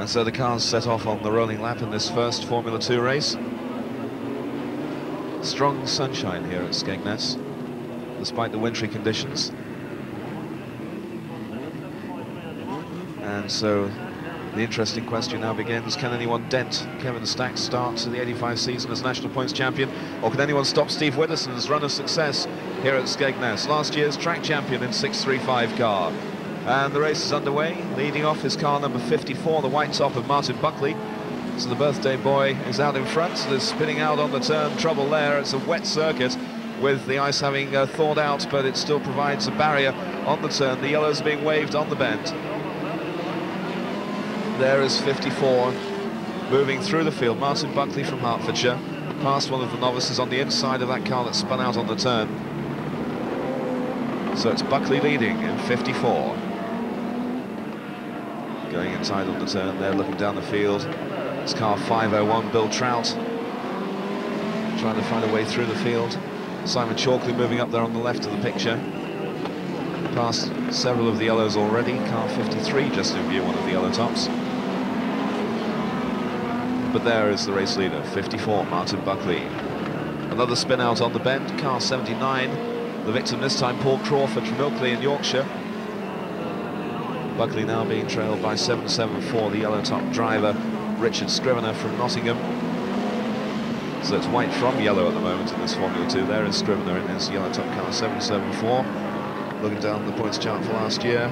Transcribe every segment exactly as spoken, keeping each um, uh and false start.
And so the cars set off on the rolling lap in this first Formula two race. Strong sunshine here at Skegness, despite the wintry conditions. And so the interesting question now begins, can anyone dent Kevin Stack's start to the eighty-five season as national points champion, or can anyone stop Steve Whitterson's run of success here at Skegness, last year's track champion in six three five car? And the race is underway. Leading off is car number fifty-four, the white top of Martin Buckley. So the birthday boy is out in front, so they're spinning out on the turn, trouble there. It's a wet circuit with the ice having uh, thawed out, but it still provides a barrier on the turn. The yellows being waved on the bend. There is fifty-four moving through the field. Martin Buckley from Hertfordshire, past one of the novices on the inside of that car that spun out on the turn. So it's Buckley leading in fifty-four. Going inside on the turn there, looking down the field. It's car five oh one, Bill Trout, trying to find a way through the field. Simon Chalkley moving up there on the left of the picture. Past several of the yellows already. Car fifty-three just in view, one of the yellow tops. But there is the race leader, fifty-four, Martin Buckley. Another spin out on the bend, car seventy-nine, the victim this time Paul Crawford from Ilkley in Yorkshire. Buckley now being trailed by seven seven four, the yellow top driver, Richard Scrivener from Nottingham. So it's white from yellow at the moment in this Formula two. There is Scrivener in his yellow top car seven seven four, looking down the points chart for last year.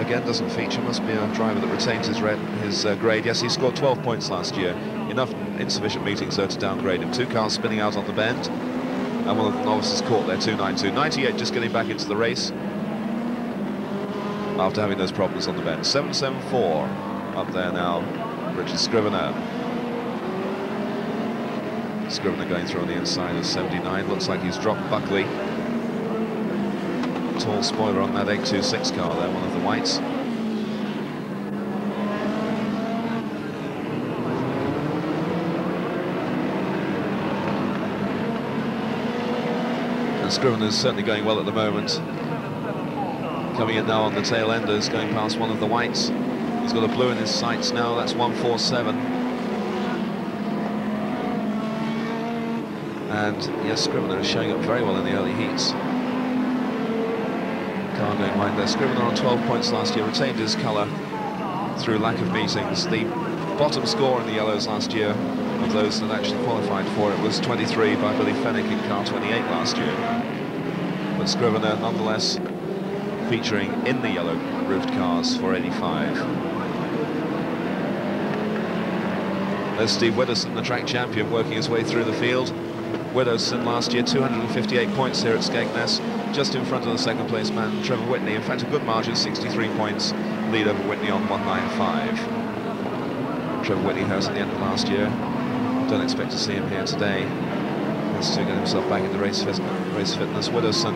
Again, doesn't feature, must be a driver that retains his, red, his uh, grade. Yes, he scored twelve points last year. Enough insufficient meetings, though, to downgrade him. Two cars spinning out on the bend, and one of the novices caught there, two ninety-two. ninety-eight just getting back into the race after having those problems on the bend. seven seven four up there now, Richard Scrivener. Scrivener going through on the inside of seventy-nine. Looks like he's dropped Buckley. Tall spoiler on that eight two six car there, one of the whites. And Scrivener's certainly going well at the moment. Coming in now on the tail enders, going past one of the whites. He's got a blue in his sights now, that's one four seven. And yes, Scrivener is showing up very well in the early heats. Car going wide there. Scrivener on twelve points last year, retained his colour through lack of meetings. The bottom score in the yellows last year, of those that actually qualified for it, was twenty-three by Billy Fenwick in car twenty-eight last year. But Scrivener, nonetheless, featuring in the yellow roofed cars for eighty-five. There's Steve Widdowson, the track champion, working his way through the field. Widdowson last year, two hundred fifty-eight points here at Skegness, just in front of the second place man, Trevor Whitney. In fact, a good margin, sixty-three points, lead over Whitney on one ninety-five. Trevor Whitney has at the end of last year. Don't expect to see him here today. Has to get himself back into race fitness. Widdowson,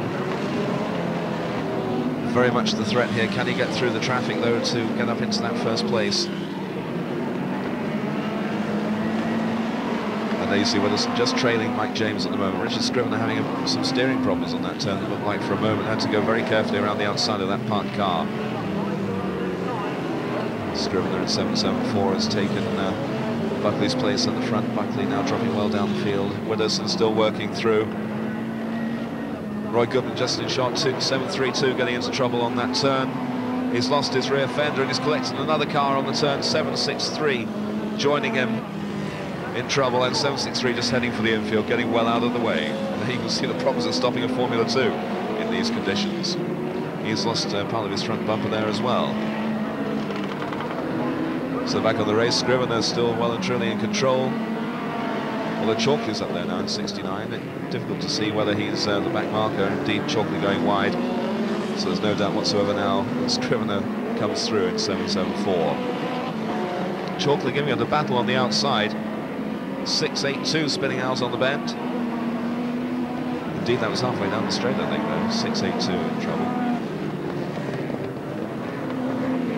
very much the threat here. Can he get through the traffic, though, to get up into that first place? And there you see Widdowson just trailing Mike James at the moment. Richard Scrivener having a, some steering problems on that turn, that looked like for a moment. Had to go very carefully around the outside of that parked car. Scrivener at seven seven four has taken uh, Buckley's place at the front. Buckley now dropping well down the field. Widdowson still working through. Roy Goodman just in shot, seven three two, getting into trouble on that turn. He's lost his rear fender and is collecting another car on the turn, seven six three, joining him in trouble, and seven six three just heading for the infield, getting well out of the way. And you can see the problems of stopping a Formula two in these conditions. He's lost uh, part of his front bumper there as well. So back on the race, Scrivener's still well and truly in control. Although Chalkley's up there now in sixty-nine, it, difficult to see whether he's uh, the back marker. Indeed, Chalkley going wide, so there's no doubt whatsoever now that Scrivener comes through in seven seven four. Chalkley giving it a battle on the outside, six eight two spinning out on the bend. Indeed, that was halfway down the straight, I think, though, six eight two in trouble.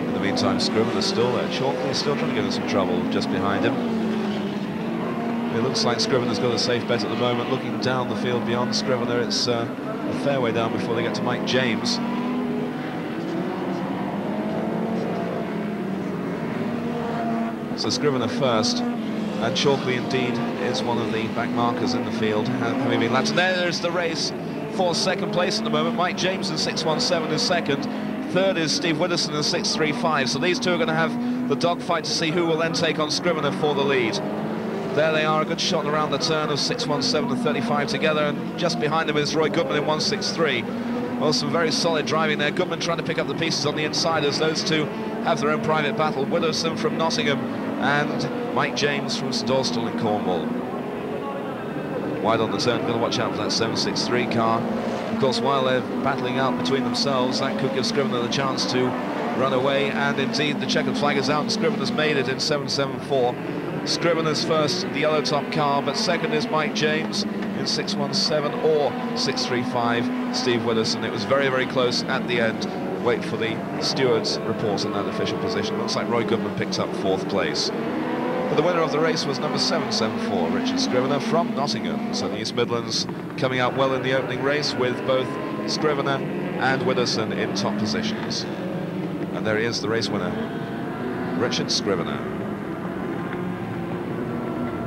In the meantime, Scrivener's still there. Chalkley's still trying to give him some trouble just behind him. It looks like Scrivener's got a safe bet at the moment. Looking down the field beyond Scrivener, it's uh, a fair way down before they get to Mike James. So Scrivener first, and Chalkley indeed is one of the back markers in the field, having been lapped. There's the race for second place at the moment. Mike James in six one seven is second. Third is Steve Whitteson in six three five. So these two are going to have the dogfight to see who will then take on Scrivener for the lead. There they are, a good shot around the turn of six one seven and thirty-five together, and just behind them is Roy Goodman in one six three. Well, some very solid driving there. Goodman trying to pick up the pieces on the inside as those two have their own private battle. Widdowson from Nottingham and Mike James from St Austell in Cornwall. Wide on the turn, going to watch out for that seven six three car. Of course, while they're battling out between themselves, that could give Scrivener the chance to run away, and indeed the checkered flag is out and Scrivener's made it in seven seven four. Scrivener's first, the yellow top car, but second is Mike James in six one seven or six three five, Steve Widdowson. It was very, very close at the end. Wait for the stewards' report on that official position. Looks like Roy Goodman picked up fourth place. But the winner of the race was number seven seven four, Richard Scrivener from Nottingham. So the East Midlands coming out well in the opening race with both Scrivener and Widdowson in top positions. And there he is, the race winner, Richard Scrivener.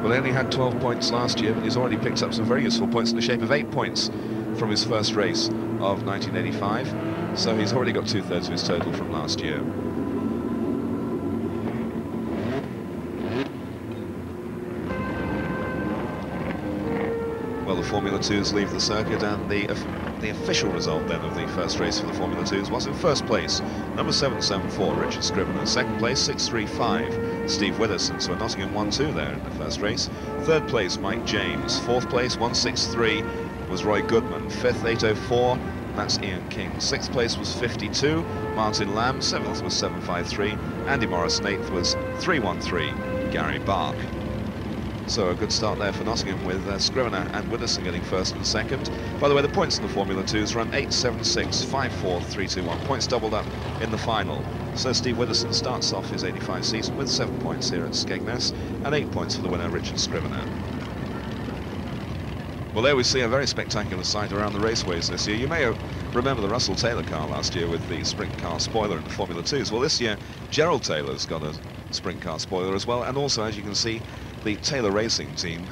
Well, he only had twelve points last year, but he's already picked up some very useful points in the shape of eight points from his first race of nineteen eighty-five. So he's already got two-thirds of his total from last year. Well, the Formula twos leave the circuit, and the, the official result then of the first race for the Formula twos was in first place, number seven seven four, Richard Scrivener. Second place, six three five, Steve Widdowson. So a Nottingham one two there in the first race. Third place, Mike James. Fourth place, one six three, was Roy Goodman. Fifth, eight oh four, that's Ian King. Sixth place was fifty-two, Martin Lamb. Seventh was seven five three, Andy Morris. Eighth was three one three, Gary Bark. So a good start there for Nottingham, with uh, Scrivener and Widdowson getting first and second. By the way, the points in the Formula twos run eight seven six, five four, three two one. Points doubled up in the final. So Steve Widdowson starts off his eighty-five season with seven points here at Skegness, and eight points for the winner, Richard Scrivener. Well, there we see a very spectacular sight around the raceways this year. You may have remember the Russell Taylor car last year with the sprint car spoiler in the Formula twos. Well, this year, Gerald Taylor's got a sprint car spoiler as well, and also, as you can see, the Taylor Racing team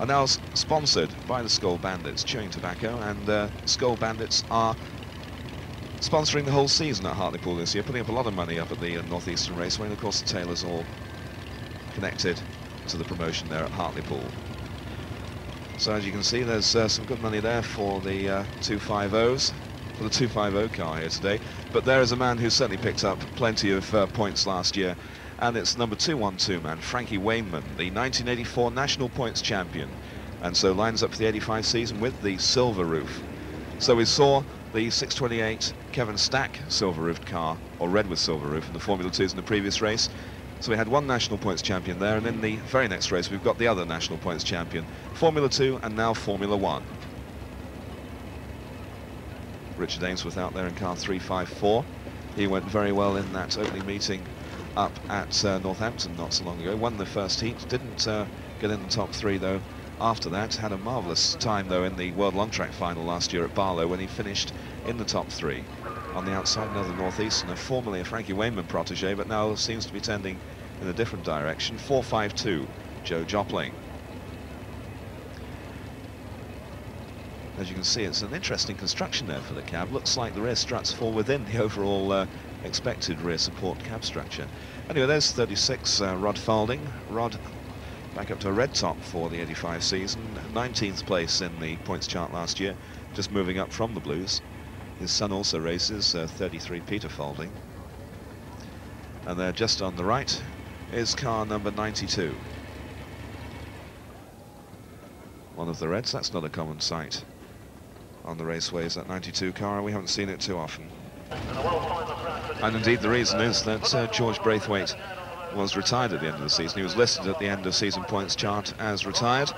are now sponsored by the Skull Bandits, chewing tobacco, and uh, Skull Bandits are sponsoring the whole season at Hartlepool this year, putting up a lot of money up at the uh, Northeastern Raceway, and of course the Taylors all connected to the promotion there at Hartlepool. So as you can see, there's uh, some good money there for the uh, two fifties, for the two fifty car here today, but there is a man who certainly picked up plenty of uh, points last year, and it's number two one two man, Frankie Wayman, the nineteen eighty-four national points champion, and so lines up for the eighty-five season with the silver roof. So we saw the six twenty-eight Kevin Stack silver roofed car, or red with silver roof, in the Formula twos in the previous race. So we had one national points champion there, and in the very next race we've got the other national points champion, Formula two and now Formula one. Richard Ainsworth out there in car three five four. He went very well in that opening meeting up at uh, Northampton not so long ago. Won the first heat, didn't uh, get in the top three though after that. Had a marvellous time though in the World Long Track final last year at Barlow, when he finished in the top three. On the outside, another Northeasterner, formerly a Frankie Wayman protege, but now seems to be tending in a different direction. four five two, Joe Jopling. As you can see, it's an interesting construction there for the cab. Looks like the rear struts fall within the overall uh, expected rear support cab structure. Anyway, there's thirty-six, uh, Rod Falding. Rod back up to a red top for the eighty-five season. nineteenth place in the points chart last year, just moving up from the blues. His son also races, uh, thirty-three, Peter Falding. And there, just on the right, is car number ninety-two. One of the reds. That's not a common sight on the raceways, that ninety-two car. We haven't seen it too often. And indeed the reason is that uh, George Braithwaite was retired at the end of the season. He was listed at the end of season points chart as retired,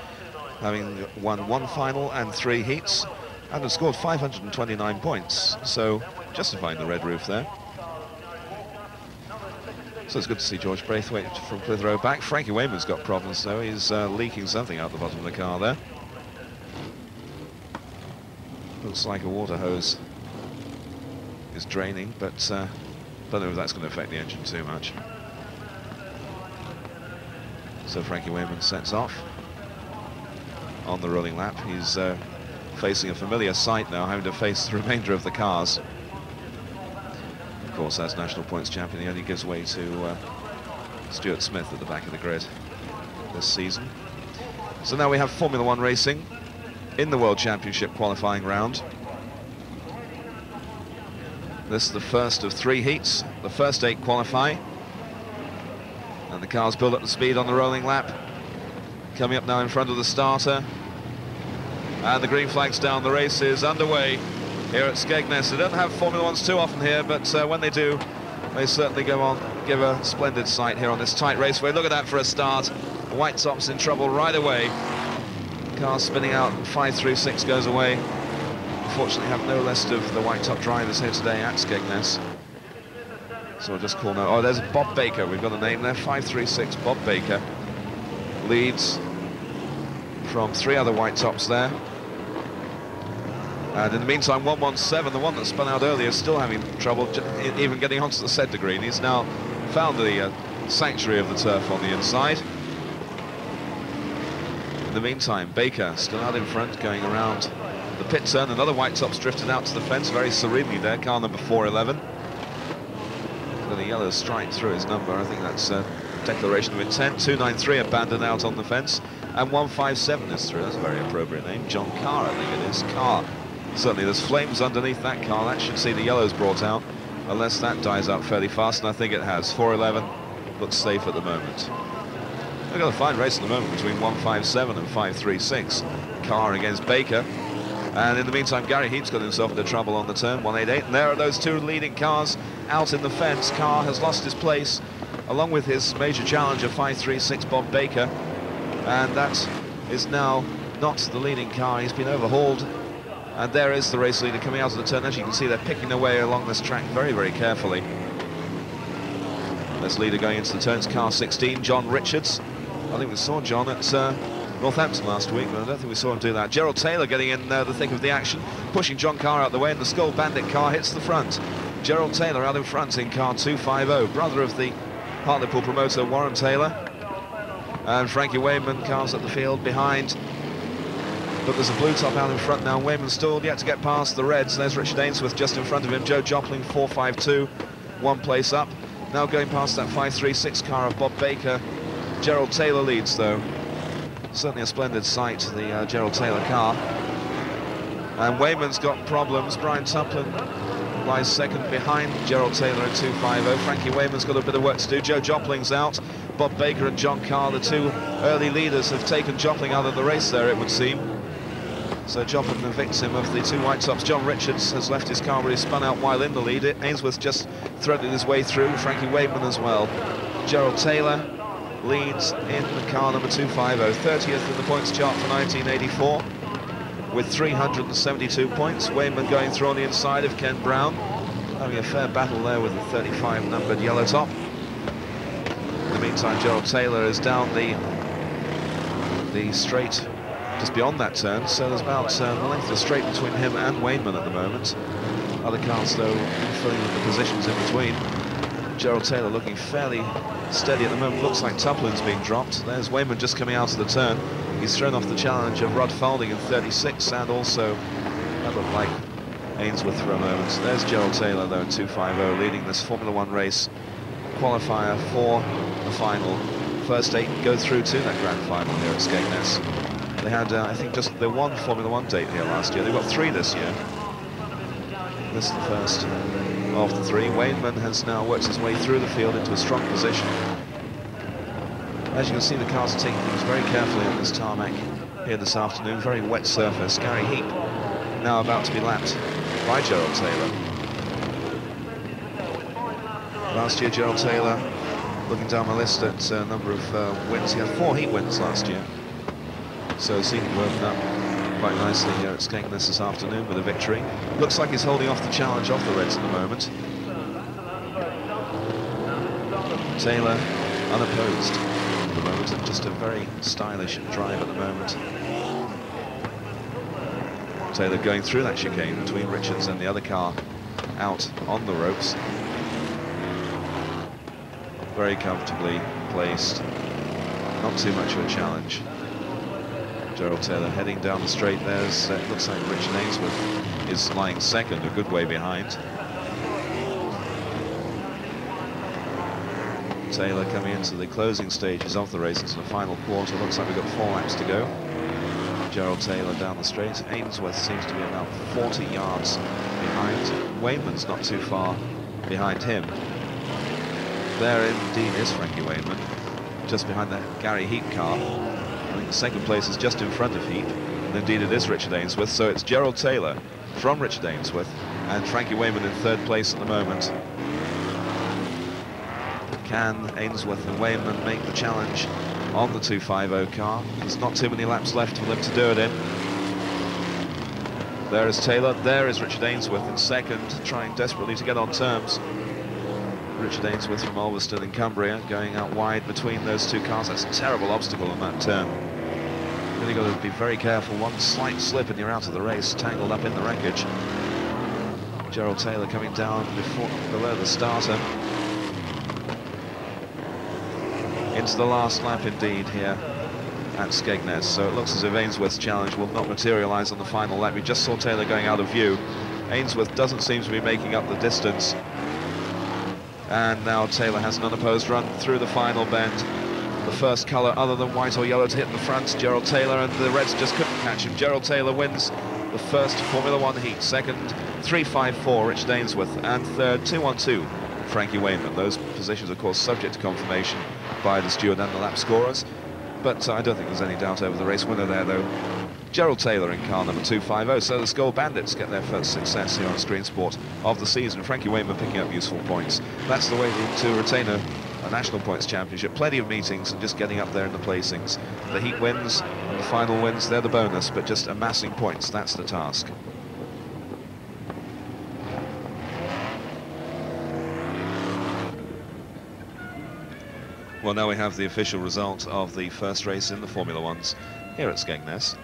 having won one final and three heats, and had scored five hundred twenty-nine points, so justifying the red roof there. So it's good to see George Braithwaite from Clitheroe back. Frankie Wayman's got problems though. He's uh, leaking something out the bottom of the car there. Looks like a water hose is draining, but I uh, don't know if that's going to affect the engine too much. So Frankie Wayman sets off on the rolling lap. He's uh, facing a familiar sight now, having to face the remainder of the cars. Of course, as national points champion, he only gives way to uh, Stuart Smith at the back of the grid this season. So now we have Formula One racing in the World Championship qualifying round. This is the first of three heats. The first eight qualify. And the cars build up the speed on the rolling lap. Coming up now in front of the starter. And the green flag's down. The race is underway here at Skegness. They don't have Formula Ones too often here, but uh, when they do, they certainly go on, give a splendid sight here on this tight raceway. Look at that for a start. The white top's in trouble right away. Car spinning out, five through six goes away. Unfortunately, have no list of the white top drivers here today at Skegness. So we'll just call now. Oh, there's Bob Baker. We've got a name there. five three six Bob Baker leads from three other white tops there. And in the meantime, one one seven, the one that spun out earlier, is still having trouble even getting onto the centre green. He's now found the uh, sanctuary of the turf on the inside. In the meantime, Baker still out in front, going around the pit turn. Another white top's drifted out to the fence very serenely there. Car number four eleven. The yellow stripe through his number. I think that's a declaration of intent. two nine three abandoned out on the fence, and one five seven is through. That's a very appropriate name. John Carr, I think it is. Carr. Certainly there's flames underneath that car. That should see the yellows brought out, unless that dies out fairly fast, and I think it has. four eleven looks safe at the moment. We've got a fine race at the moment between one five seven and five three six. Carr against Baker. And in the meantime, Gary Heap's got himself into trouble on the turn, one eight eight. And there are those two leading cars out in the fence. Carr has lost his place, along with his major challenger, five three six Bob Baker. And that is now not the leading car. He's been overhauled. And there is the race leader coming out of the turn. As you can see, they're picking their way along this track very, very carefully. This leader going into the turns, car sixteen, John Richards. I think we saw John at... Uh, Northampton last week, but I don't think we saw him do that. Gerald Taylor getting in uh, the thick of the action, pushing John Carr out the way, and the Skull Bandit car hits the front. Gerald Taylor out in front in car two five zero, brother of the Hartlepool promoter Warren Taylor. And Frankie Wayman cars at the field behind. But there's a blue top out in front now. Wayman stalled, yet to get past the reds. There's Richard Ainsworth just in front of him. Joe Jopling, four five two, one place up. Now going past that five three six car of Bob Baker. Gerald Taylor leads, though. Certainly a splendid sight, the uh, Gerald Taylor car. And Wayman's got problems. Brian Tuplin lies second behind Gerald Taylor in two five zero. Frankie Wayman's got a bit of work to do. Joe Jopling's out. Bob Baker and John Carr, the two early leaders, have taken Jopling out of the race there, it would seem. So Jopling, the victim of the two white tops. John Richards has left his car where he spun out while in the lead. Ainsworth just threaded his way through. Frankie Wayman as well. Gerald Taylor leads in the car number two five zero, thirtieth in the points chart for nineteen eighty-four with three hundred seventy-two points. Wayman going through on the inside of Ken Brown, having a fair battle there with the thirty-five numbered yellow top. In the meantime, Gerald Taylor is down the the straight just beyond that turn, so there's about uh, the length of the straight between him and Wayman at the moment. Other cars though filling in the positions in between. Gerald Taylor looking fairly steady at the moment. Looks like Tuplin's being dropped. There's Wayman just coming out of the turn. He's thrown off the challenge of Rod Falding in thirty-six, and also that looked like Ainsworth for a moment. There's Gerald Taylor though in two five zero, leading this Formula One race qualifier for the final. First eight go through to that grand final here at Skegness. They had, uh, I think, just the one Formula One date here last year. They've got three this year. This is the first of the three. Wayman has now worked his way through the field into a strong position. As you can see, the cars are taking things very carefully on this tarmac here this afternoon. Very wet surface. Gary Heap now about to be lapped by Gerald Taylor. Last year, Gerald Taylor, looking down the list at a number of uh, wins. He had four heat wins last year. So seeing it working up quite nicely here at Skegness this afternoon with a victory. Looks like he's holding off the challenge off the reds at the moment. Taylor unopposed at the moment, and just a very stylish drive at the moment. Taylor going through that chicane between Richards and the other car out on the ropes. Very comfortably placed Not too much of a challenge. Gerald Taylor heading down the straight there. As, uh, looks like Richard Ainsworth is lying second, a good way behind. Taylor coming into the closing stages of the race. It's in the final quarter. Looks like we've got four laps to go. Gerald Taylor down the straight. Ainsworth seems to be about forty yards behind. Wayman's not too far behind him. There indeed is Frankie Wayman, just behind that Gary Heap car. I think the second place is just in front of Heap. And indeed it is Richard Ainsworth. So it's Gerald Taylor from Richard Ainsworth and Frankie Wayman in third place at the moment. Can Ainsworth and Wayman make the challenge on the two fifty car? There's not too many laps left for them to do it in. There is Taylor, there is Richard Ainsworth in second, trying desperately to get on terms. Richard Ainsworth from Ulverston in Cumbria going out wide between those two cars. That's a terrible obstacle on that turn. Really got to be very careful. One slight slip and you're out of the race, tangled up in the wreckage. Gerald Taylor coming down before, below the starter. Into the last lap indeed here at Skegness, so it looks as if Ainsworth's challenge will not materialise on the final lap. We just saw Taylor going out of view. Ainsworth doesn't seem to be making up the distance, and now Taylor has an unopposed run through the final bend. The first colour other than white or yellow to hit the front, Gerald Taylor, and the Reds just couldn't catch him. Gerald Taylor wins the first Formula One heat, second three five four Richard Ainsworth, and third two one two Frankie Wayman. Those positions of course subject to confirmation by the steward and the lap scorers, but uh, I don't think there's any doubt over the race winner there, though. Gerald Taylor in car number two fifty, so the Skull Bandits get their first success here on Screen Sport of the season. Frankie Wayman picking up useful points. That's the way to retain a, a National Points Championship. Plenty of meetings and just getting up there in the placings. The heat wins and the final wins, they're the bonus, but just amassing points, that's the task. Well, now we have the official result of the first race in the Formula Ones here at Skegness.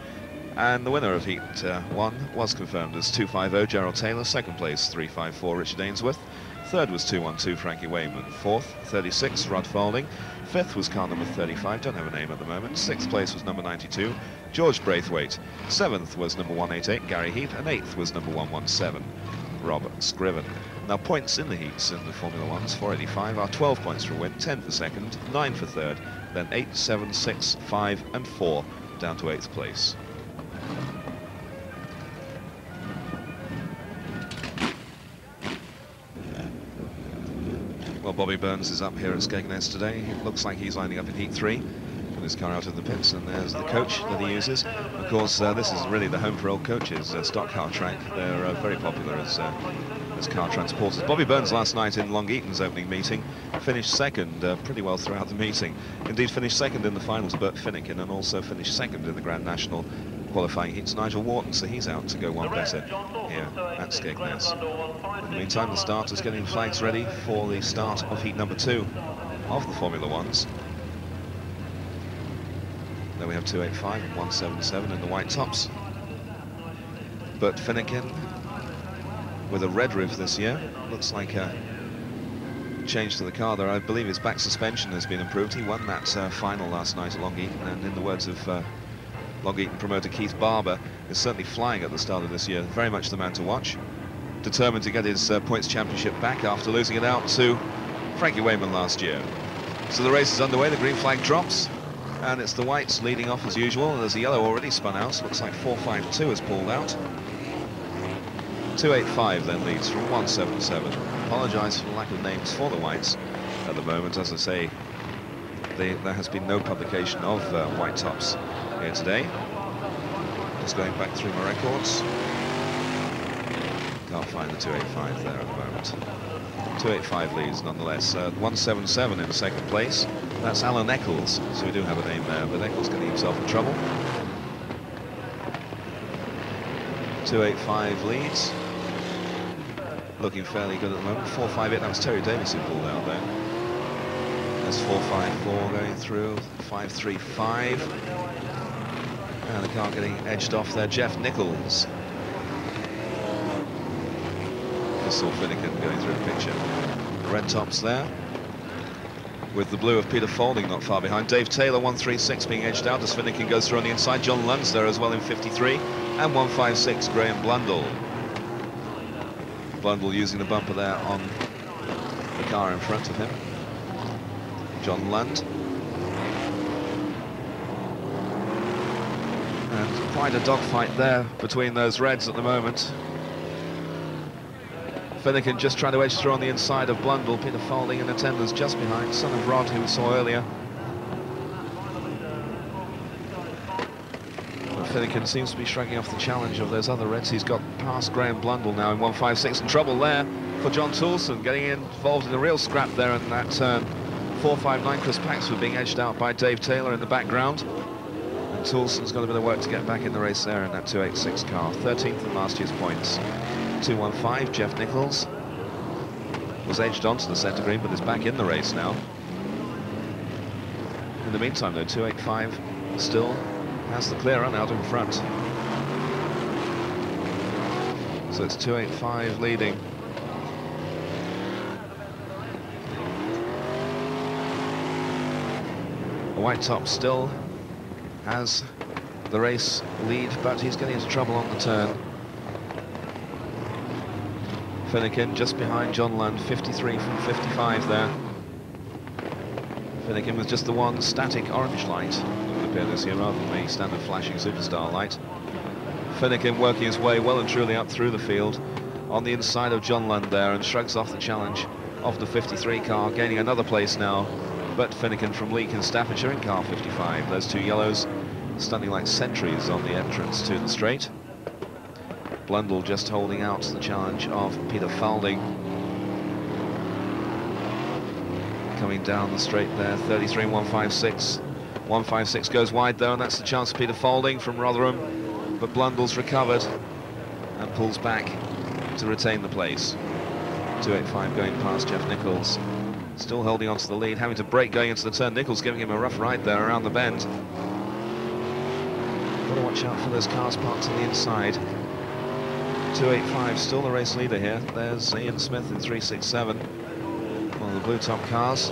And the winner of Heat uh, one was confirmed as two fifty Gerald Taylor, second place three five four Richard Ainsworth, third was two one two Frankie Wayman, fourth thirty-six Rod Falding, fifth was car number thirty-five, don't have a name at the moment, sixth place was number ninety-two George Braithwaite, seventh was number one eighty-eight Gary Heap, and eighth was number one one seven Rob Scriven. Now, points in the heats in the Formula Ones, four eighty-five, are twelve points for a win, ten for second, nine for third, then eight, seven, six, five, and four down to eighth place. Well, Bobby Burns is up here at Skegness today. It looks like he's lining up in heat three. His car out of the pits, and there's the coach that he uses. Of course, uh, this is really the home for old coaches, uh, stock car track. They're uh, very popular as, uh, as car transporters. Bobby Burns last night in Long Eaton's opening meeting finished second uh, pretty well throughout the meeting. Indeed, finished second in the finals, Bert Finnegan, and also finished second in the Grand National qualifying heat to Nigel Wharton, so he's out to go one better here at Skegness. In the meantime, the starters getting flags ready for the start of heat number two of the Formula Ones. Then we have two eighty-five and one seventy-seven in the white tops. Bert Finnegan with a red roof this year. Looks like a change to the car there. I believe his back suspension has been improved. He won that uh, final last night at Long Eaton, and in the words of uh, Long Eaton promoter Keith Barber, is certainly flying at the start of this year. Very much the man to watch. Determined to get his uh, points championship back after losing it out to Frankie Wayman last year. So the race is underway. The green flag drops. And it's the whites leading off as usual, and there's the yellow already spun out. Looks like four five two has pulled out. two eighty-five then leads from one seventy-seven. Apologise for the lack of names for the whites at the moment. As I say, they, there has been no publication of uh, white tops here today. Just going back through my records. Can't find the two eighty-five there at the moment. two eighty-five leads nonetheless. Uh, one seventy-seven in second place. That's Alan Eccles, so we do have a name there, but Eccles getting himself in trouble. two eighty-five leads. Looking fairly good at the moment. four five eight, that was Terry Davis who pulled out there. That's four five four going through. five three five. And the car getting edged off there. Jeff Nichols. Saw Finnegan going through the picture. Red tops there. with the blue of Peter Falding not far behind. Dave Taylor, one three six, being edged out as Finnegan goes through on the inside. John Lund's there as well in fifty-three, and one five six, Graham Blundell. Blundell using the bumper there on the car in front of him. John Lund. And quite a dogfight there between those reds at the moment. Finnegan just trying to edge through on the inside of Blundell. Peter Falding in attendance just behind, son of Rod, who we saw earlier. But Finnegan seems to be shrugging off the challenge of those other reds. He's got past Graham Blundell now in one five six, and trouble there for John Toulson, getting involved in a real scrap there in that turn. four five nine, Chris Paxford being edged out by Dave Taylor in the background. And Toulson's got a bit of work to get back in the race there in that two eight six car, thirteenth in last year's points. two one five, Jeff Nichols was edged onto the centre green, but is back in the race now. In the meantime, though, two eight five still has the clear run out in front. So it's two eight five leading. The white top still has the race lead, but he's getting into trouble on the turn. Finnegan just behind John Lund, fifty-three from fifty-five there. Finnegan with just the one static orange light, it would appear this year, rather than the standard flashing superstar light. Finnegan working his way well and truly up through the field on the inside of John Lund there, and shrugs off the challenge of the fifty-three car, gaining another place now. But Finnegan from Leek in Staffordshire in car fifty-five. Those two yellows standing like sentries on the entrance to the straight. Blundell just holding out the challenge of Peter Falding. Coming down the straight there, thirty-three, one five six. one five six goes wide though, and that's the chance of Peter Falding from Rotherham. But Blundell's recovered and pulls back to retain the place. two eight five going past Jeff Nichols. Still holding on to the lead, having to break going into the turn. Nichols giving him a rough ride there around the bend. Got to watch out for those cars parked on the inside. two eight five still the race leader here. There's Ian Smith in three six seven, one of the blue top cars,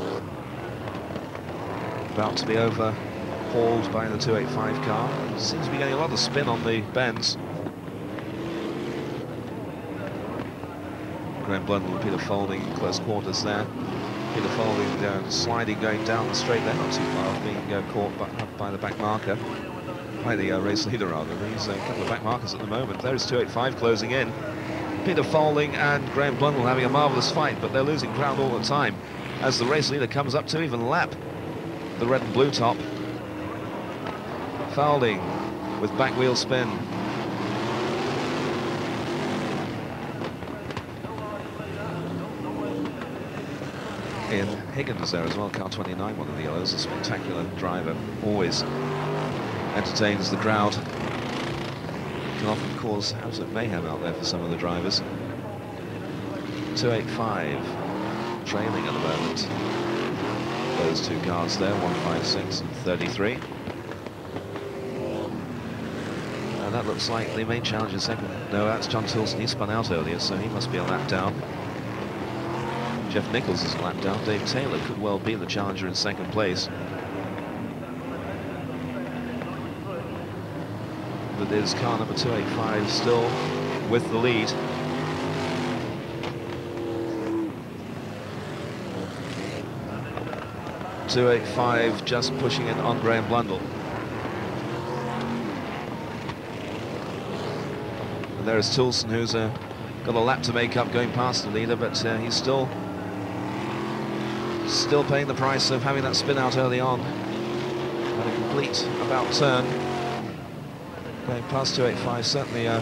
about to be overhauled by the two eight five car. Seems to be getting a lot of spin on the bends. Graham Blundell and Peter Falding in close quarters there. Peter Falding down, sliding, going down the straight there, not too far off, being uh, caught by, up by the back marker. By the uh, race leader, rather. There's a couple of back markers at the moment. There's two eight five closing in. Peter Falding and Graham Blundell having a marvellous fight, but they're losing ground all the time as the race leader comes up to even lap the red and blue top. Falding with back wheel spin. Ian Higgins there as well, car twenty-nine, one of the yellows, a spectacular driver, always entertains the crowd. Can often cause absolute mayhem out there for some of the drivers. two eight five trailing at the moment. Those two cars there, one five six and thirty-three. And that looks like the main challenge in second. No, that's John Toulson. He spun out earlier, so he must be a lap down. Jeff Nichols is a lap down. Dave Taylor could well be the challenger in second place. That is car number two eight five still with the lead. two eight five just pushing in on Graham Blundell. And there is Toulson, who's uh, got a lap to make up going past the leader, but uh, he's still still paying the price of having that spin out early on. And a complete about turn. Going past two eight five, certainly a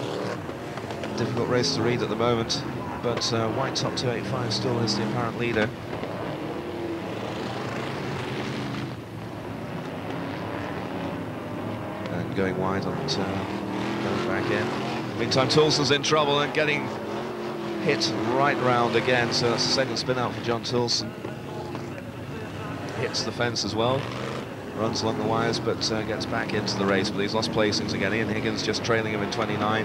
difficult race to read at the moment, but uh, white top two eight five still is the apparent leader. And going wide on the turn, going back in. Meantime, Toulson's in trouble and getting hit right round again, so that's the second spin out for John Toulson. Hits the fence as well. Runs along the wires, but uh, gets back into the race, but he's lost placings again. Ian Higgins just trailing him in twenty-nine.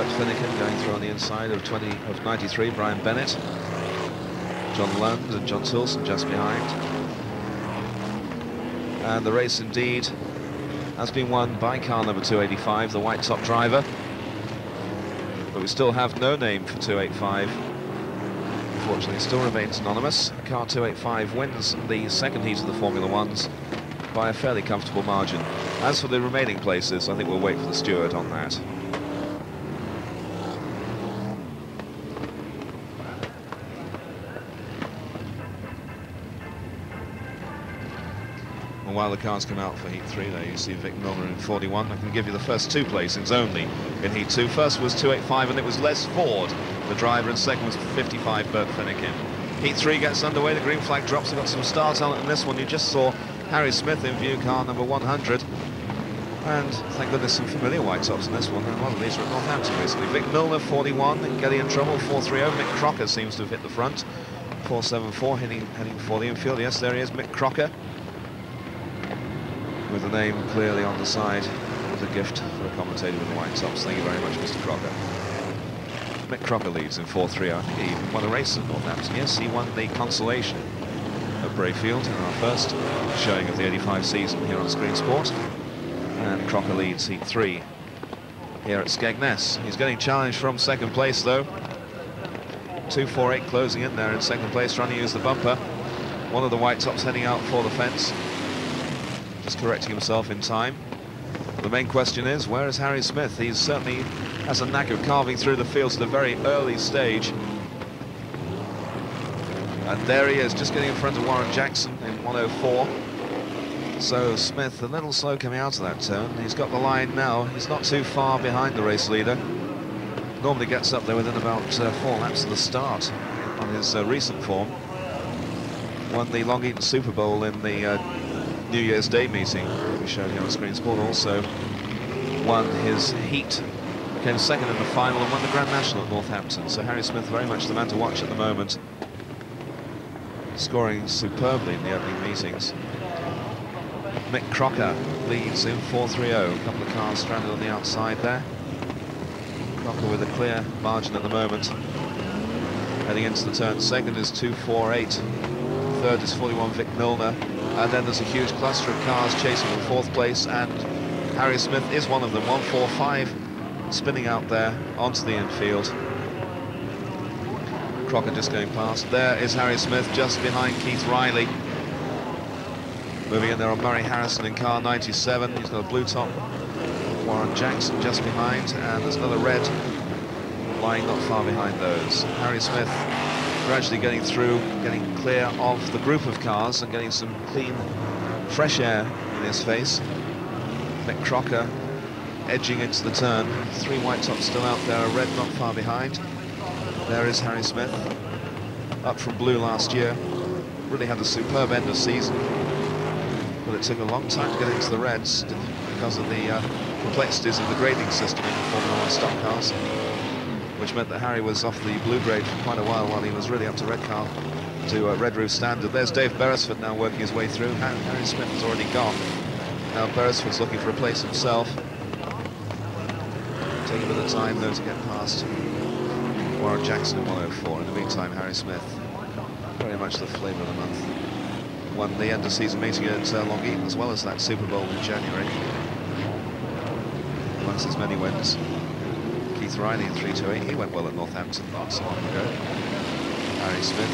Bert Finnegan going through on the inside of twenty of ninety-three, Brian Bennett. John Lund and John Toulson just behind. And the race indeed has been won by car number two eighty-five, the white top driver. But we still have no name for two eighty-five. Unfortunately, it still remains anonymous. Car two eighty-five wins the second heat of the Formula Ones by a fairly comfortable margin. As for the remaining places, I think we'll wait for the steward on that. And while the cars come out for Heat three, there you see Vic Milner in forty-one. I can give you the first two places only in Heat two. First was two eighty-five, and it was Les Ford, the driver, and second was fifty-five, Bert Finnegan. Heat three gets underway, the green flag drops. We've got some star talent in this one. You just saw Harry Smith in view, car number one hundred. And thank goodness some familiar white tops in this one. And one of these are at Northampton recently. Vic Milner, forty-one, getting in trouble, four three oh. Mick Crocker seems to have hit the front. four seven four, heading, heading for the infield. Yes, there he is, Mick Crocker, with the name clearly on the side. It was a gift for a commentator with the white tops. Thank you very much, Mister Crocker. Mick Crocker leads in four three. I think he won the race at Northampton. Yes, he won the consolation at Brayfield in our first showing of the eighty-five season here on Screen Sport. And Crocker leads Heat three here at Skegness. He's getting challenged from second place, though. two four eight closing in there in second place, trying to use the bumper. One of the white tops heading out for the fence, just correcting himself in time. The main question is, where is Harry Smith? He certainly has a knack of carving through the fields at a very early stage. And there he is, just getting in front of Warren Jackson in one oh four. So Smith, a little slow coming out of that turn. He's got the line now. He's not too far behind the race leader. Normally gets up there within about uh, four laps of the start on his uh, recent form. Won the Long Eaton Super Bowl in the Uh, New Year's Day meeting we showed here on Screen Sport. Also won his heat, came second in the final, and won the Grand National at Northampton. So Harry Smith very much the man to watch at the moment, scoring superbly in the opening meetings. Mick Crocker leads in four three oh. A couple of cars stranded on the outside there. Crocker with a clear margin at the moment. Heading into the turn, second is two four eight. Third is forty-one, Vic Milner. And then there's a huge cluster of cars chasing in fourth place, and Harry Smith is one of them. one four five spinning out there onto the infield. Crocker just going past. There is Harry Smith just behind Keith Riley. Moving in there on Murray Harrison in car ninety-seven. He's got a blue top. Warren Jackson just behind, and there's another red lying not far behind those. Harry Smith gradually getting through, getting clear of the group of cars and getting some clean, fresh air in his face. Mick Crocker edging into the turn. Three white tops still out there, a red not far behind. There is Harry Smith, up from blue last year. Really had a superb end of season, but it took a long time to get into the reds because of the uh, complexities of the grading system in the Formula One stock cars, which meant that Harry was off the blue grade for quite a while while he was really up to red car, to uh, red roof standard. There's Dave Beresford now working his way through. Harry Smith has already gone. Now Beresford's looking for a place himself. Take a bit of time though to get past Warren Jackson in one oh four. In the meantime, Harry Smith, very much the flavour of the month. Won the end of season meeting at uh, Long Eaton, as well as that Super Bowl in January, amongst his many wins. Keith Riley in three two eight, he went well at Northampton not so long ago. Harry Smith,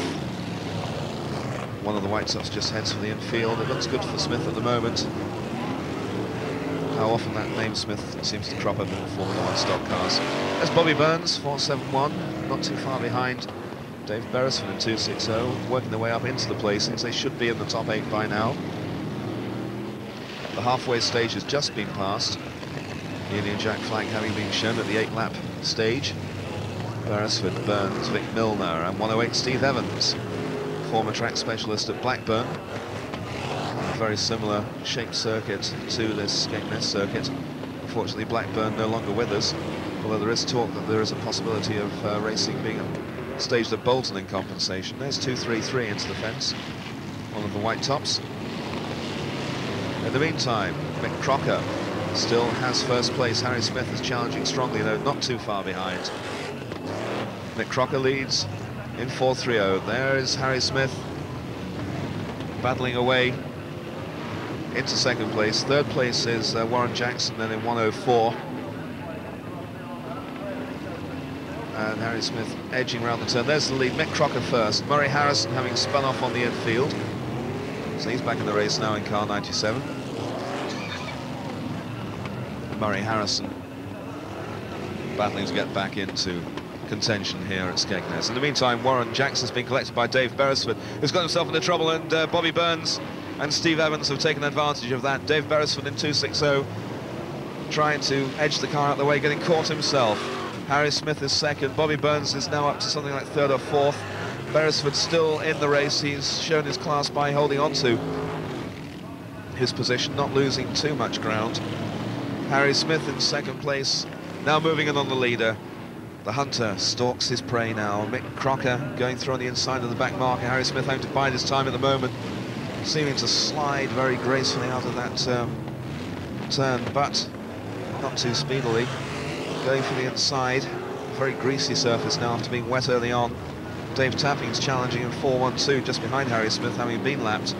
one of the white tops, just heads for the infield. It looks good for Smith at the moment. How often that name Smith seems to crop up in the Formula One stock cars. There's Bobby Burns, four seven one, not too far behind Dave Beresford in two six oh, working their way up into the placings. They should be in the top eight by now. The halfway stage has just been passed. Union Jack flag having been shown at the eight-lap stage. Beresford, Burns, Vic Milner, and one oh eight Steve Evans, former track specialist at Blackburn. A very similar shaped circuit to this Skegness circuit. Unfortunately, Blackburn no longer with us, although there is talk that there is a possibility of uh, racing being staged at Bolton in compensation. There's two three three into the fence, one of the white tops. In the meantime, Mick Crocker still has first place. Harry Smith is challenging strongly, though not too far behind. Mick Crocker leads in four three oh. There is Harry Smith battling away into second place. Third place is uh, Warren Jackson, then in one oh four. And Harry Smith edging round the turn. There's the lead. Mick Crocker first. Murray Harrison having spun off on the infield. So he's back in the race now in car ninety-seven. Murray Harrison battling to get back into contention here at Skegness. In the meantime, Warren Jackson's been collected by Dave Beresford, who's got himself into trouble, and uh, Bobby Burns and Steve Evans have taken advantage of that. Dave Beresford in two sixty, trying to edge the car out of the way, getting caught himself. Harry Smith is second. Bobby Burns is now up to something like third or fourth. Beresford still in the race. He's shown his class by holding on to his position, not losing too much ground. Harry Smith in second place, now moving in on the leader. The hunter stalks his prey now. Mick Crocker going through on the inside of the back marker. Harry Smith having to bide his time at the moment, seeming to slide very gracefully out of that um, turn, but not too speedily. Going for the inside, very greasy surface now after being wet early on. Dave Tapping's challenging in four one two, just behind Harry Smith, having been lapped.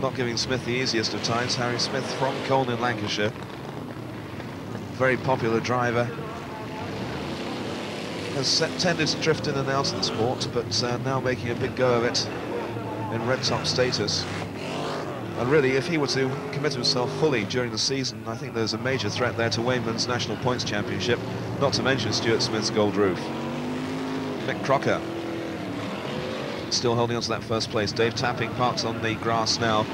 Not giving Smith the easiest of times. Harry Smith from Colne in Lancashire. Very popular driver. Has tended to drift in and out of the sport, but uh, now making a big go of it in red top status. And really, if he were to commit himself fully during the season, I think there's a major threat there to Wayman's National Points Championship, not to mention Stuart Smith's Gold Roof. Mick Crocker still holding on to that first place. Dave Tapping parks on the grass now.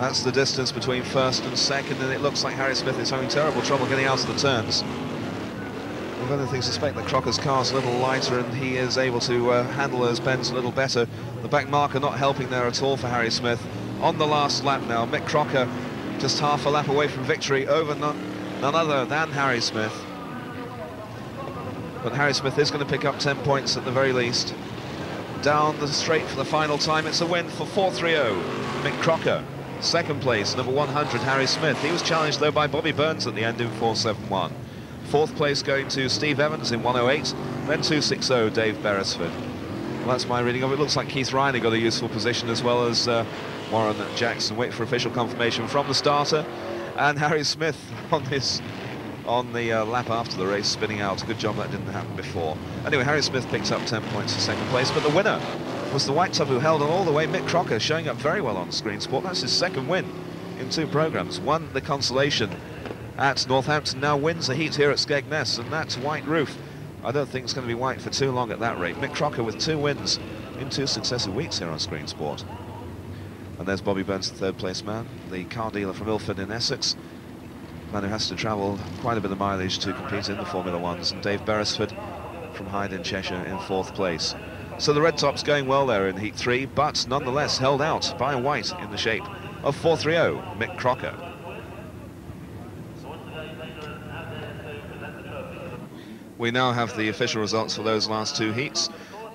That's the distance between first and second, and it looks like Harry Smith is having terrible trouble getting out of the turns. If anything, suspect that Crocker's car's a little lighter and he is able to uh, handle those bends a little better. The back marker not helping there at all for Harry Smith. On the last lap now, Mick Crocker just half a lap away from victory over none, none other than Harry Smith. But Harry Smith is going to pick up ten points at the very least. Down the straight for the final time, it's a win for four three oh. Mick Crocker, second place, number one hundred, Harry Smith. He was challenged though by Bobby Burns at the end in four seventy-one. Fourth place going to Steve Evans in one oh eight, then two sixty, Dave Beresford. Well, that's my reading of it. Looks like Keith Reiner got a useful position, as well as uh, Warren Jackson. Wait for official confirmation from the starter. And Harry Smith on this, on the uh, lap after the race, spinning out. Good job that didn't happen before. Anyway, Harry Smith picks up ten points for second place, but the winner was the white top who held on all the way. Mick Crocker showing up very well on Screen Sport. That's his second win in two programmes. Won the consolation at Northampton, now wins the heat here at Skegness, and that's white roof. I don't think it's going to be white for too long at that rate. Mick Crocker with two wins in two successive weeks here on Screen Sport. And there's Bobby Burns, the third place man, the car dealer from Ilford in Essex, man who has to travel quite a bit of mileage to compete in the Formula Ones, and Dave Beresford from Hyde in Cheshire in fourth place. So the red top's going well there in heat three, but nonetheless held out by white in the shape of four three oh, Mick Crocker. We now have the official results for those last two heats.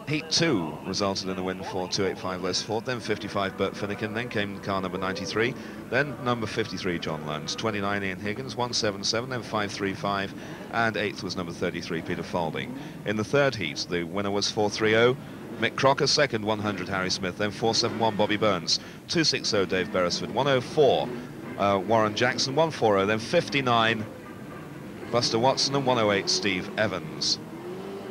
Heat two resulted in the win for two eighty-five Les Ford, then fifty-five Bert Finnegan, then came car number ninety-three, then number fifty-three John Lund, twenty-nine Ian Higgins, one seventy-seven, then five thirty-five, and eighth was number thirty-three Peter Falding. In the third heat, the winner was four three oh, Mick Crocker, second one hundred Harry Smith, then four seventy-one Bobby Burns, two sixty Dave Beresford, one oh four uh, Warren Jackson, one forty, then fifty-nine Buster Watson, and one oh eight Steve Evans.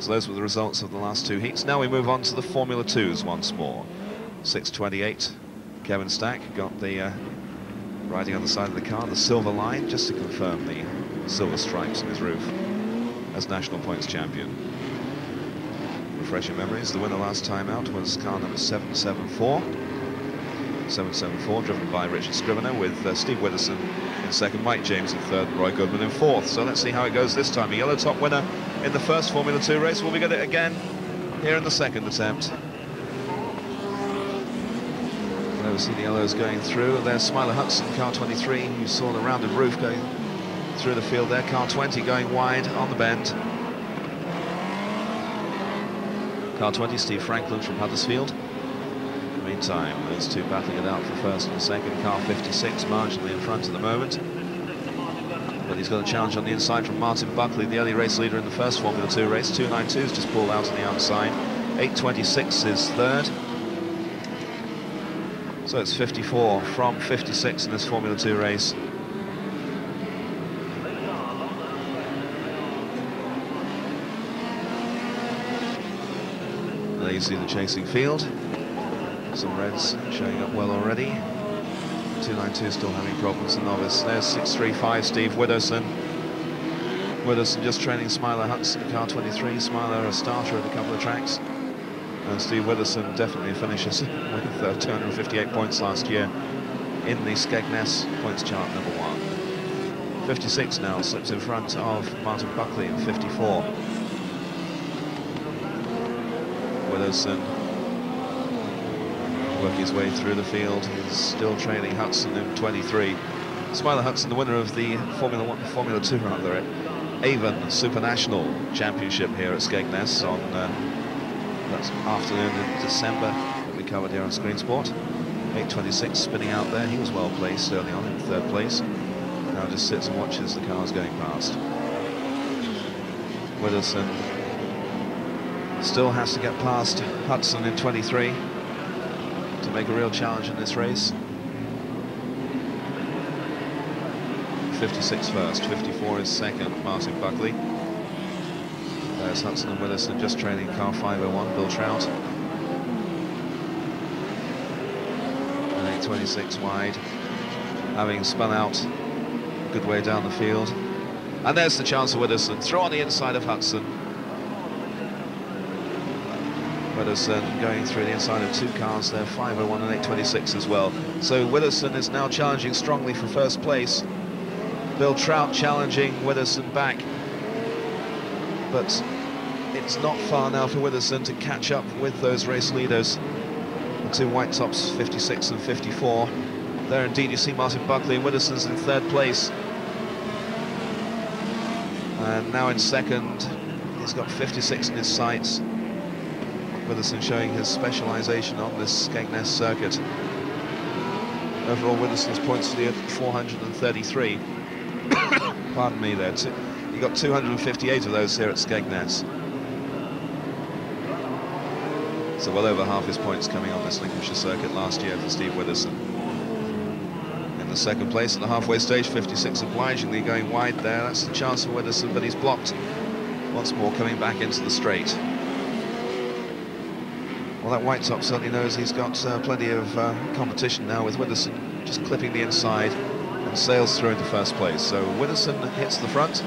So those were the results of the last two heats. Now we move on to the Formula Twos once more. six twenty-eight, Kevin Stack got the uh, riding on the side of the car, the silver line, just to confirm the silver stripes on his roof as National Points Champion. Refresh your memories, the winner last time out was car number seven seventy-four. seven seventy-four, driven by Richard Scrivener, with uh, Steve Whitteson in second, Mike James in third, Roy Goodman in fourth. So let's see how it goes this time. A yellow top winner in the first Formula Two race. Will we get it again here in the second attempt? There we see the yellows going through. There's Smiler Hudson, car twenty-three. You saw the rounded roof going through the field there. Car twenty going wide on the bend. Car twenty, Steve Franklin from Huddersfield. Meantime, those two battling it out for first and second. Car fifty-six marginally in front at the moment. But he's got a challenge on the inside from Martin Buckley, the early race leader in the first Formula two race. two ninety-two is just pulled out on the outside. eight twenty-six is third. So it's fifty-four from fifty-six in this Formula two race. There you see the chasing field. Some reds showing up well already. two ninety-two still having problems in novice. There's six thirty-five, Steve Widdowson. Widdowson just training Smiler Hudson, car twenty-three. Smiler a starter at a couple of tracks. And Steve Widdowson definitely finishes with uh, two hundred fifty-eight points last year in the Skegness points chart number one. fifty-six now slips in front of Martin Buckley in fifty-four. Widdowson working his way through the field. He's still trailing Hudson in twenty-three. Smiler Hudson, the winner of the Formula One, Formula Two rather, Avon Super National Championship here at Skegness on uh, that's afternoon in December that we covered here on Screen Sport. eight twenty-six spinning out there. He was well placed early on in third place. Now just sits and watches the cars going past. Widdowson still has to get past Hudson in twenty-three. To make a real challenge in this race. fifty-six first, fifty-four is second, Martin Buckley. There's Hudson and Widdowson just training car five oh one, Bill Trout. And eight twenty-six wide, having spun out a good way down the field. And there's the chance of Widdowson, throw on the inside of Hudson. Widdowson going through the inside of two cars there, five oh one and eight twenty-six as well. So Widdowson is now challenging strongly for first place. Bill Trout challenging Widdowson back. But it's not far now for Widdowson to catch up with those race leaders. The two white tops, fifty-six and fifty-four. There indeed you see Martin Buckley. Widdowson's in third place. And now in second, he's got fifty-six in his sights. Widdowson showing his specialisation on this Skegness circuit. Overall, Widdowson's points for the four hundred thirty-three. Pardon me there, you got two hundred fifty-eight of those here at Skegness. So well over half his points coming on this Lincolnshire circuit last year for Steve Widdowson. In the second place at the halfway stage, fifty-six obligingly going wide there. That's the chance for Widdowson, but he's blocked once more coming back into the straight. Well, that white top certainly knows he's got uh, plenty of uh, competition now, with Widdowson just clipping the inside and sails through into first place. So Widdowson hits the front.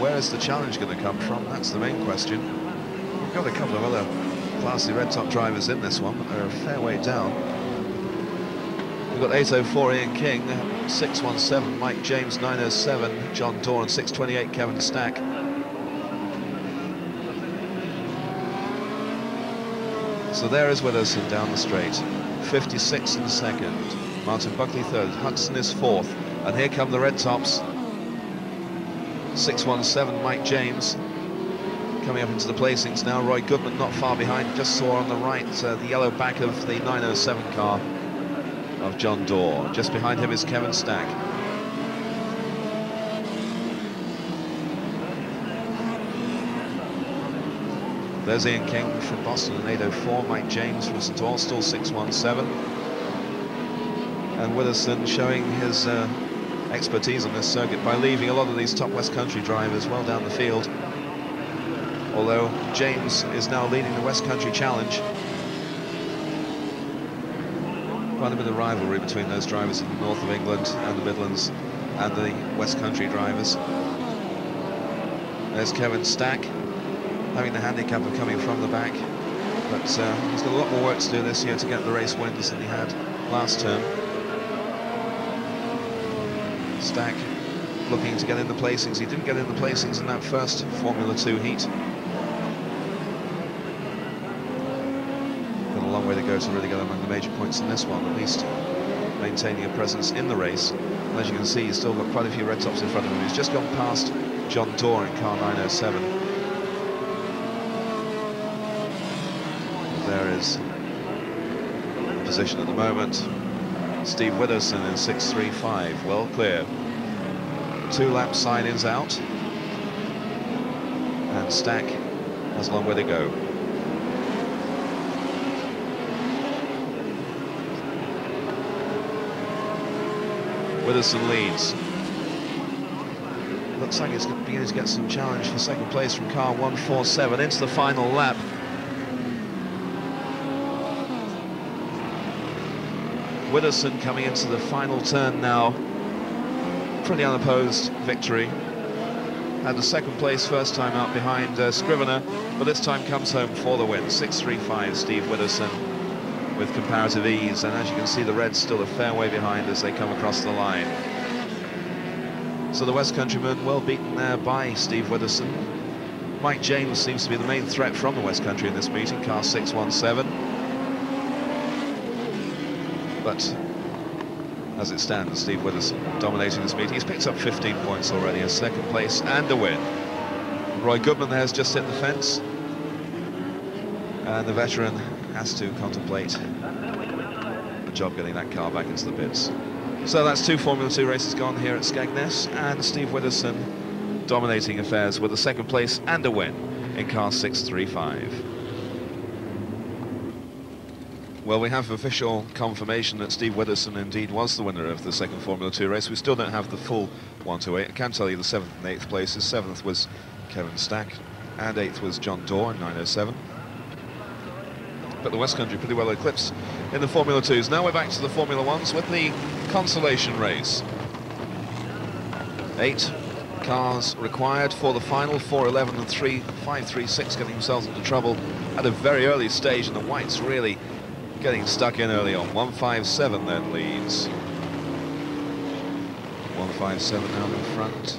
Where is the challenge going to come from? That's the main question. We've got a couple of other classy red top drivers in this one, but they're a fair way down. We've got eight oh four Ian King, six one seven Mike James, nine oh seven John Toulson, six twenty-eight Kevin Stack. So there is Widdowson down the straight, fifty-six in second, Martin Buckley third, Hudson is fourth, and here come the red tops. six one seven Mike James coming up into the placings now. Roy Goodman not far behind, just saw on the right uh, the yellow back of the nine oh seven car of John Doerr. Just behind him is Kevin Stack. There's Ian King from Boston in eight oh four, Mike James from Saint Austell, six one seven. And Widdowson showing his uh, expertise on this circuit by leaving a lot of these top West Country drivers well down the field. Although James is now leading the West Country Challenge. Quite a bit of rivalry between those drivers in the north of England and the Midlands and the West Country drivers. There's Kevin Stack, having the handicap of coming from the back, but uh, he's got a lot more work to do this year to get the race wins than he had last term. Stack looking to get in the placings. He didn't get in the placings in that first Formula two heat. Got a long way to go to really get among the major points in this one, at least maintaining a presence in the race. And as you can see, he's still got quite a few red tops in front of him. He's just gone past John Doerr in car nine oh seven. There is the position at the moment. Steve Widdowson in six three five, well clear. two lap sign-ins out. And Stack has a long way to go. Widdowson leads. Looks like it's beginning to get some challenge for second place from car one forty-seven into the final lap. Widdowson coming into the final turn now. Pretty unopposed victory. And the second place first time out behind uh, Scrivener, but this time comes home for the win. six three five Steve Widdowson with comparative ease. And as you can see, the Reds still a fair way behind as they come across the line. So the West Countrymen well beaten there by Steve Widdowson. Mike James seems to be the main threat from the West Country in this meeting, car six one seven. But as it stands, Steve Widdowson dominating this meeting. He's picked up fifteen points already, a second place and a win. Roy Goodman there has just hit the fence. And the veteran has to contemplate the job getting that car back into the pits. So that's two Formula Two races gone here at Skegness, and Steve Widdowson dominating affairs with a second place and a win in car six three five. Well, we have official confirmation that Steve Widdowson indeed was the winner of the second Formula Two race. We still don't have the full one to eight. I can tell you the seventh and eighth places. Seventh was Kevin Stack, and eighth was John Doerr in nine oh seven. But the West Country pretty well eclipsed in the Formula Twos. Now we're back to the Formula Ones with the consolation race. Eight cars required for the final. four eleven and three five three six getting themselves into trouble at a very early stage, and the Whites really getting stuck in early on. one five seven then leads. one five seven now in front.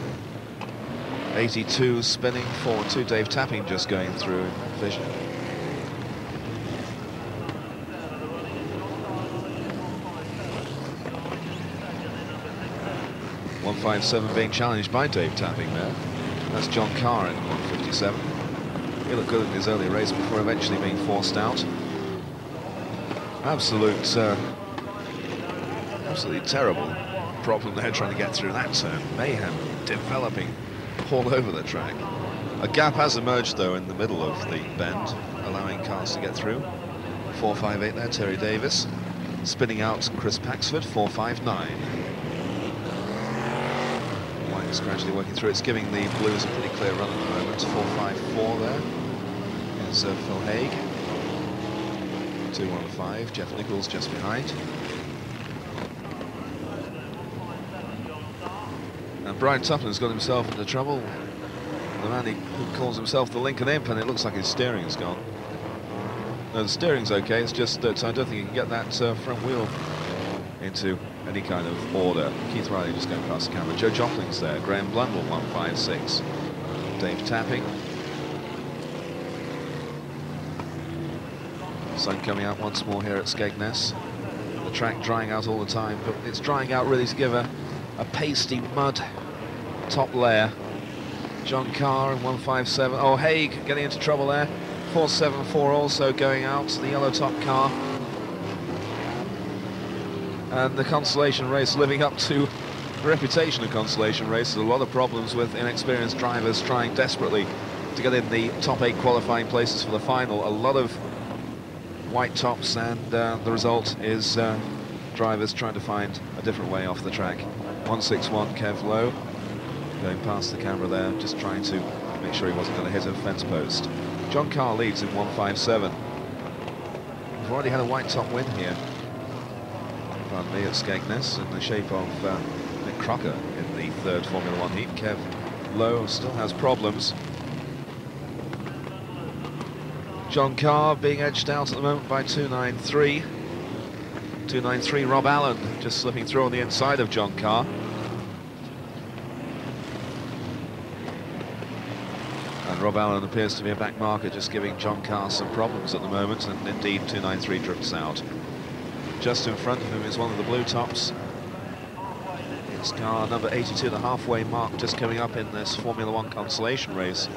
eighty-two spinning forward two. Dave Tapping just going through vision. one five seven being challenged by Dave Tapping there. That's John Carr in one fifty-seven. He looked good in his early race before eventually being forced out. Absolute, uh, absolutely terrible problem there trying to get through that turn. Mayhem developing all over the track. A gap has emerged though in the middle of the bend, allowing cars to get through. four five eight there, Terry Davis. Spinning out Chris Paxford, four five nine. It's gradually working through. It's giving the Blues a pretty clear run at the moment. four five four there is uh, Phil Haig. two one five, Jeff Nichols just behind. And Brian Tupman's got himself into trouble. The man who calls himself the Lincoln Imp, and it looks like his steering is gone. No, the steering's okay, it's just that I don't think you can get that uh, front wheel into any kind of order. Keith Riley just going past the camera. Joe Jopling's there. Graham Blundell, one five six. Dave Tapping. Sun coming out once more here at Skegness. The track drying out all the time, but it's drying out really to give a, a pasty mud top layer. John Carr in one five seven. Oh, Haig getting into trouble there. four seven four also going out, the yellow top car. And the consolation race living up to the reputation of consolation race. There's a lot of problems with inexperienced drivers trying desperately to get in the top eight qualifying places for the final. A lot of white tops, and uh, the result is uh, drivers trying to find a different way off the track. one six one Kev Lowe going past the camera there, just trying to make sure he wasn't going to hit a fence post. John Carr leads in one five seven. We've already had a white top win here, pardon me, at Skegness, in the shape of uh, Mick Crocker in the third Formula One heat. Kev Lowe still has problems. John Carr being edged out at the moment by two nine three. two nine three Rob Allen just slipping through on the inside of John Carr. And Rob Allen appears to be a back marker, just giving John Carr some problems at the moment, and indeed two nine three drifts out. Just in front of him is one of the blue tops. It's car number eighty-two, the halfway mark, just coming up in this Formula One consolation race.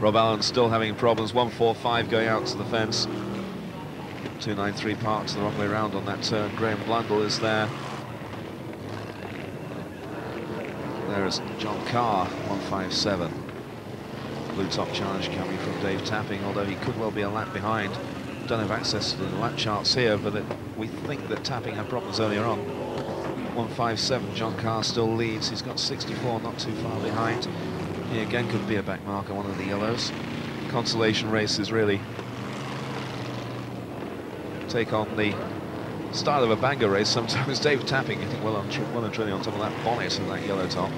Rob Allen still having problems. one four five going out to the fence. two nine three parks the wrong way round on that turn. Graham Blundell is there. there is John Carr, one five seven. Blue top charge coming from Dave Tapping, although he could well be a lap behind. Don't have access to the lap charts here, but it, we think that Tapping had problems earlier on. one five seven, John Carr still leads. He's got sixty-four, not too far behind. He again could be a back marker, one of the yellows. Consolation races really take on the style of a banger race sometimes. Dave Tapping getting well, on well and truly on top of that bonnet and that yellow top.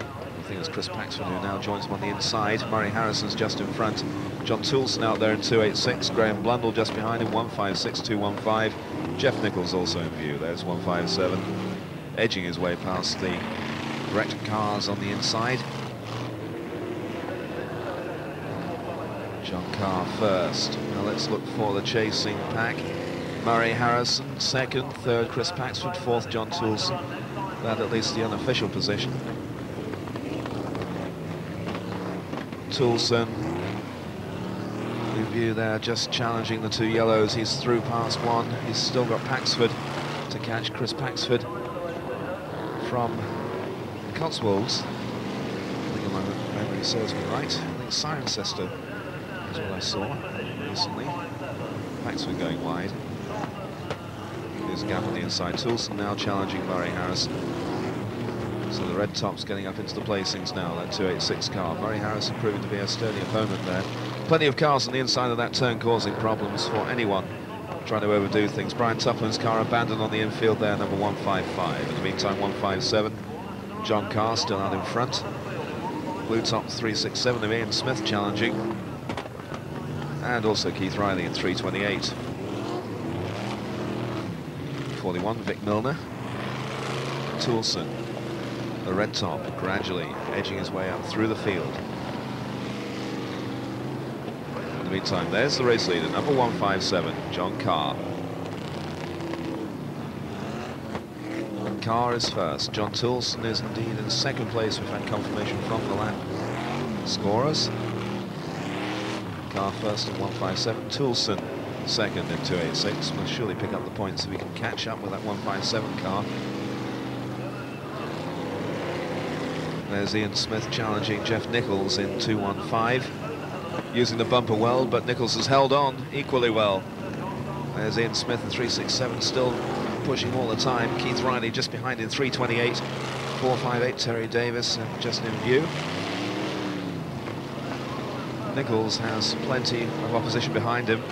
I think it's Chris Paxford who now joins him on the inside. Murray Harrison's just in front. John Toulson out there in two eight six. Graham Blundell just behind him, one five six, two one five. Jeff Nichols also in view. There's one five seven. Edging his way past the wrecked cars on the inside. John Carr first. Now let's look for the chasing pack. Murray Harrison second, third Chris Paxford, fourth John Toulson. That at least the unofficial position. Toulson, in view there, just challenging the two yellows. He's through past one. He's still got Paxford to catch. Chris Paxford from Cotswolds. I think my memory serves me right. I think Cirencester is what I saw recently. Paxford going wide. There's a gap on the inside. Toulson now challenging Murray Harrison. So the red top's getting up into the placings now, that two eight six car. Murray Harrison proving to be a sturdy opponent there. Plenty of cars on the inside of that turn causing problems for anyone trying to overdo things. Brian Tuplin's car abandoned on the infield there, number one five five. In the meantime, one five seven. John Carr still out in front. Blue top three six seven of Ian Smith challenging. And also Keith Riley in three twenty-eight. forty-one, Vic Milner. Toulson. The red top gradually edging his way up through the field. In the meantime, there's the race leader, number one five seven, John Carr. Carr is first. John Toulson is indeed in second place. We've had confirmation from the lap scorers. Carr first in one five seven, Toulson second in two eight six. We'll surely pick up the points if we can catch up with that one five seven car. There's Ian Smith challenging Jeff Nichols in two one five. Using the bumper well, but Nichols has held on equally well. There's Ian Smith in three six seven, still pushing all the time. Keith Riley just behind in three twenty-eight. four five eight, Terry Davis just in view. Nichols has plenty of opposition behind him.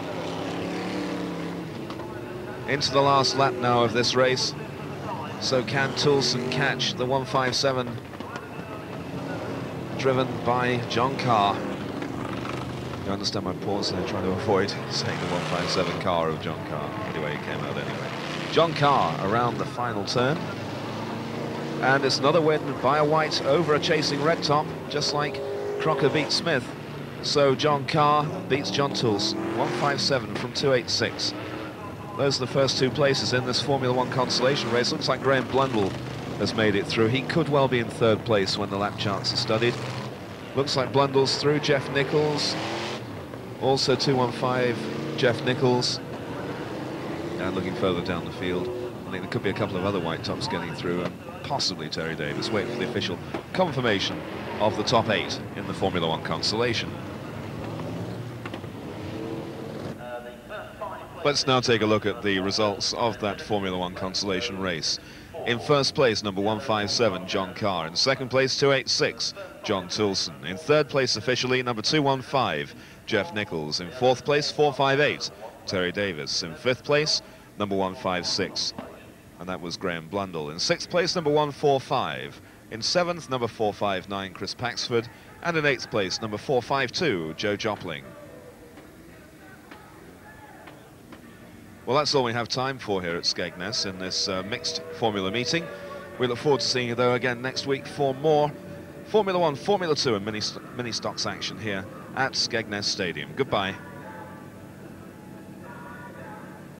Into the last lap now of this race. So can Toulson catch the one five seven? Driven by John Carr. You understand my pause there, trying to avoid saying the one five seven car of John Carr. Anyway, it came out anyway. John Carr around the final turn. And it's another win by a white over a chasing red top, just like Crocker beat Smith. So John Carr beats John Toulson. one five seven from two eight six. Those are the first two places in this Formula One consolation race. Looks like Graham Blundell has made it through. He could well be in third place when the lap charts are studied. Looks like Blundell's through. Jeff Nichols, also two one five, Jeff Nichols. And looking further down the field, I think there could be a couple of other white tops getting through, and possibly Terry Davis. Wait for the official confirmation of the top eight in the Formula One consolation. Let's now take a look at the results of that Formula One consolation race. In first place, number one five seven, John Carr. In second place, two eight six, John Toulson. In third place, officially, number two one five, Jeff Nichols. In fourth place, four five eight, Terry Davis. In fifth place, number one five six, and that was Graham Blundell. In sixth place, number one four five. In seventh, number four five nine, Chris Paxford. And in eighth place, number four five two, Joe Jopling. Well, that's all we have time for here at Skegness in this uh, mixed formula meeting. We look forward to seeing you, though, again next week for more Formula One, Formula Two and mini, st mini stocks action here at Skegness Stadium. Goodbye.